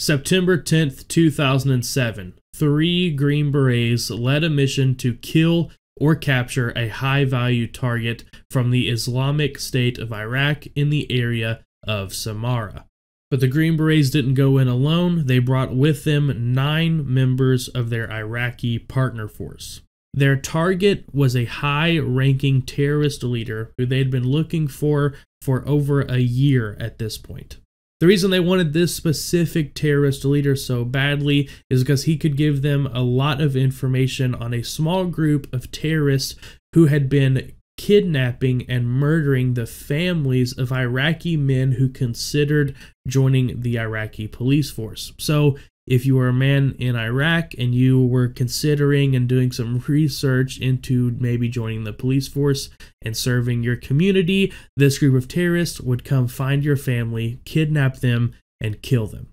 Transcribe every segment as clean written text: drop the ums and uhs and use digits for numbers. September 10th, 2007, 3 Green Berets led a mission to kill or capture a high-value target from the Islamic State of Iraq in the area of Samarra. But the Green Berets didn't go in alone. They brought with them 9 members of their Iraqi partner force. Their target was a high-ranking terrorist leader who they'd been looking for over a year at this point. The reason they wanted this specific terrorist leader so badly is because he could give them a lot of information on a small group of terrorists who had been kidnapping and murdering the families of Iraqi men who considered joining the Iraqi police force. So if you were a man in Iraq and you were considering and doing some research into maybe joining the police force and serving your community, this group of terrorists would come find your family, kidnap them, and kill them.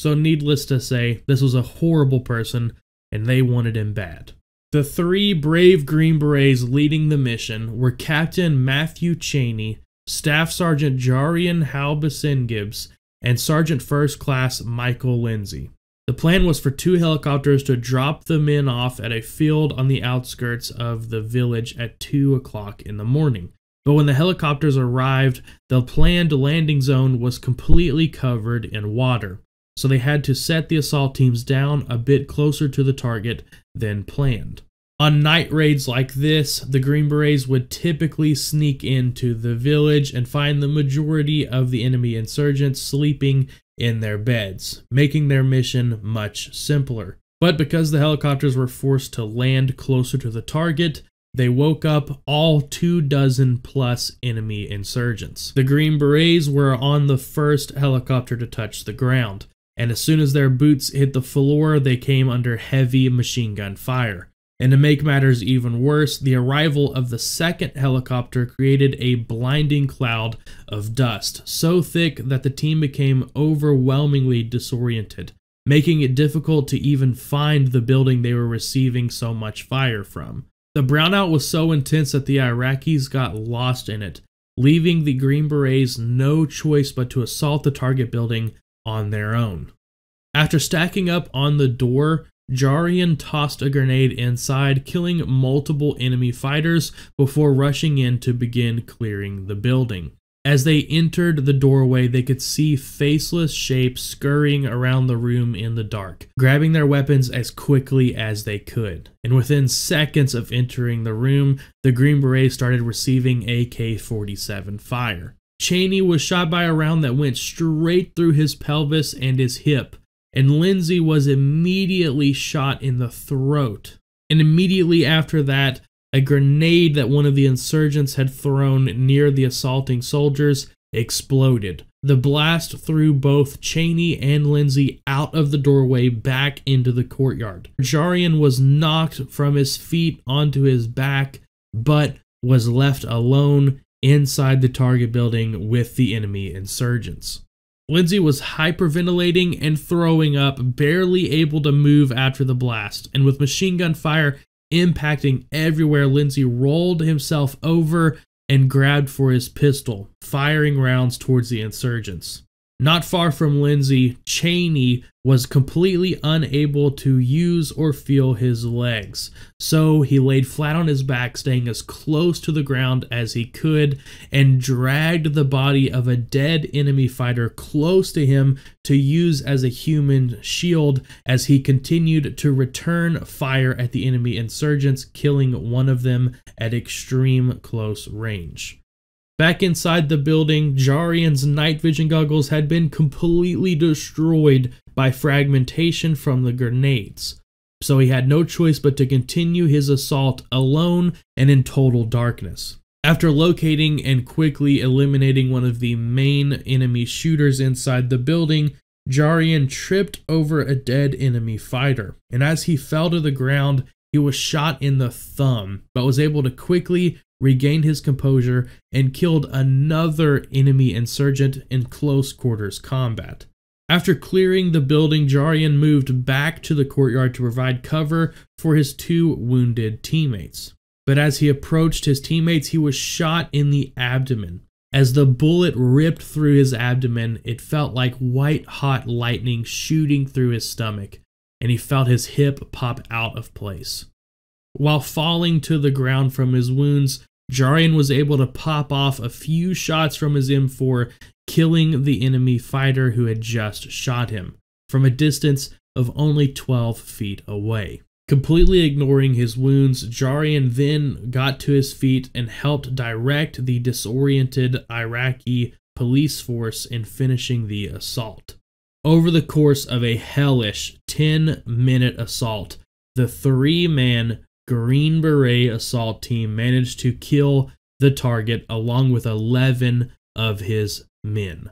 So needless to say, this was a horrible person, and they wanted him bad. The 3 brave Green Berets leading the mission were Captain Matthew Chaney, Staff Sergeant Jarion Halbisengibbs, and Sergeant First Class Michael Lindsay. The plan was for 2 helicopters to drop the men off at a field on the outskirts of the village at 2 o'clock in the morning. But when the helicopters arrived, the planned landing zone was completely covered in water, so they had to set the assault teams down a bit closer to the target than planned. On night raids like this, the Green Berets would typically sneak into the village and find the majority of the enemy insurgents sleeping in their beds, making their mission much simpler. But because the helicopters were forced to land closer to the target, they woke up all 2 dozen plus enemy insurgents. The Green Berets were on the first helicopter to touch the ground, and as soon as their boots hit the floor, they came under heavy machine gun fire. And to make matters even worse, the arrival of the second helicopter created a blinding cloud of dust, so thick that the team became overwhelmingly disoriented, making it difficult to even find the building they were receiving so much fire from. The brownout was so intense that the Iraqis got lost in it, leaving the Green Berets no choice but to assault the target building on their own. After stacking up on the door, Jarion tossed a grenade inside, killing multiple enemy fighters before rushing in to begin clearing the building. As they entered the doorway, they could see faceless shapes scurrying around the room in the dark, grabbing their weapons as quickly as they could. And within seconds of entering the room, the Green Berets started receiving AK-47 fire. Chaney was shot by a round that went straight through his pelvis and his hip, and Lindsay was immediately shot in the throat. And immediately after that, a grenade that one of the insurgents had thrown near the assaulting soldiers exploded. The blast threw both Chaney and Lindsay out of the doorway back into the courtyard. Jarion was knocked from his feet onto his back, but was left alone inside the target building with the enemy insurgents. Lindsay was hyperventilating and throwing up, barely able to move after the blast, and with machine gun fire impacting everywhere, Lindsay rolled himself over and grabbed for his pistol, firing rounds towards the insurgents. Not far from Lindsay, Chaney was completely unable to use or feel his legs, so he laid flat on his back, staying as close to the ground as he could, and dragged the body of a dead enemy fighter close to him to use as a human shield as he continued to return fire at the enemy insurgents, killing one of them at extreme close range. Back inside the building, Jarion's night vision goggles had been completely destroyed by fragmentation from the grenades, so he had no choice but to continue his assault alone and in total darkness. After locating and quickly eliminating one of the main enemy shooters inside the building, Jarion tripped over a dead enemy fighter, and as he fell to the ground, he was shot in the thumb, but was able to quickly regained his composure, and killed another enemy insurgent in close quarters combat. After clearing the building, Jarion moved back to the courtyard to provide cover for his 2 wounded teammates. But as he approached his teammates, he was shot in the abdomen, As the bullet ripped through his abdomen, it felt like white-hot lightning shooting through his stomach, and he felt his hip pop out of place. While falling to the ground from his wounds, Jarion was able to pop off a few shots from his M4, killing the enemy fighter who had just shot him, from a distance of only 12 feet away. Completely ignoring his wounds, Jarion then got to his feet and helped direct the disoriented Iraqi police force in finishing the assault. Over the course of a hellish 10-minute assault, the three-man Green Beret assault team managed to kill the target along with 11 of his men.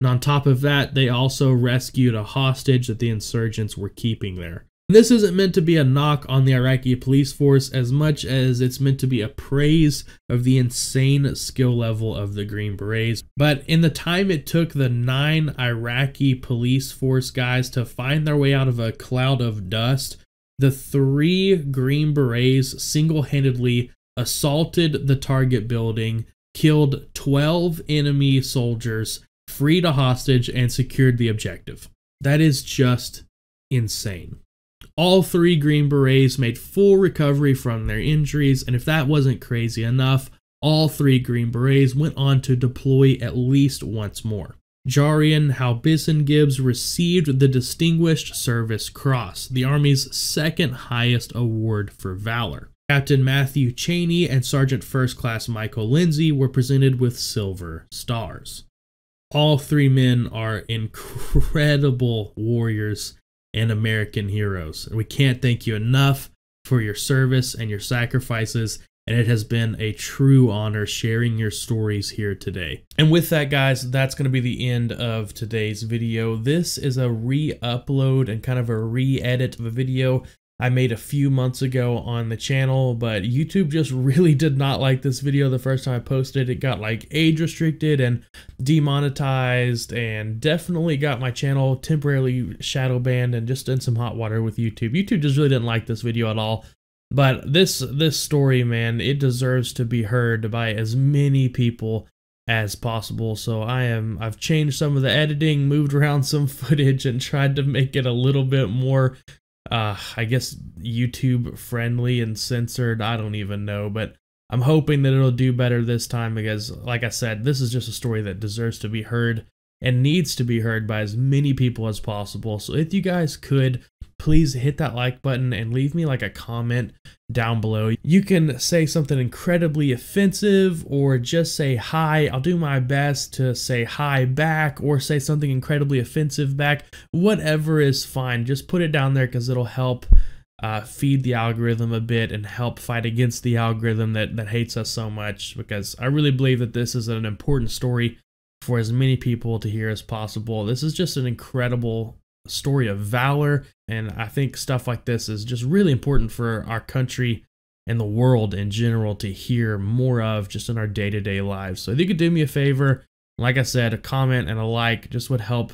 And on top of that, they also rescued a hostage that the insurgents were keeping there. This isn't meant to be a knock on the Iraqi police force as much as it's meant to be a praise of the insane skill level of the Green Berets. But in the time it took the 9 Iraqi police force guys to find their way out of a cloud of dust, the 3 Green Berets single-handedly assaulted the target building, killed 12 enemy soldiers, freed a hostage, and secured the objective. That is just insane. All 3 Green Berets made full recovery from their injuries, and if that wasn't crazy enough, all 3 Green Berets went on to deploy at least once more. Jarion Halbisengibbs received the Distinguished Service Cross, the Army's 2nd highest award for valor. Captain Matthew Chaney and Sergeant First Class Michael Lindsay were presented with Silver Stars. All 3 men are incredible warriors and American heroes, and we can't thank you enough for your service and your sacrifices, and it has been a true honor sharing your stories here today. And with that, guys, that's going to be the end of today's video. This is a re-upload and kind of a re-edit of a video I made a few months ago on the channel, but YouTube just really did not like this video the first time I posted. It got like age restricted and demonetized and definitely got my channel temporarily shadow banned and just in some hot water with YouTube. YouTube just really didn't like this video at all. But this story, man, it deserves to be heard by as many people as possible. So I've changed some of the editing, moved around some footage, and tried to make it a little bit more I guess YouTube friendly and censored. I don't even know, but I'm hoping that it'll do better this time because, like I said, this is just a story that deserves to be heard and needs to be heard by as many people as possible. So if you guys could, please hit that like button and leave me like a comment down below. You can say something incredibly offensive or just say hi. I'll do my best to say hi back or say something incredibly offensive back. Whatever is fine. Just put it down there because it'll help feed the algorithm a bit and help fight against the algorithm that hates us so much, because I really believe that this is an important story for as many people to hear as possible. This is just an incredible story of valor, and I think stuff like this is just really important for our country and the world in general to hear more of just in our day-to-day lives. So if you could do me a favor, like I said, a comment and a like just would help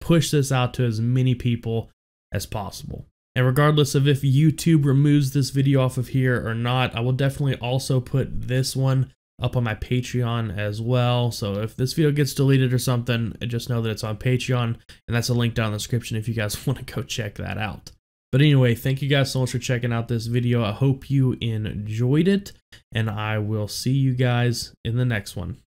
push this out to as many people as possible. And regardless of if YouTube removes this video off of here or not, I will definitely also put this one up on my Patreon as well. So if this video gets deleted or something, just know that it's on Patreon, and that's a link down in the description if you guys want to go check that out. But anyway, thank you guys so much for checking out this video. I hope you enjoyed it, and I will see you guys in the next one.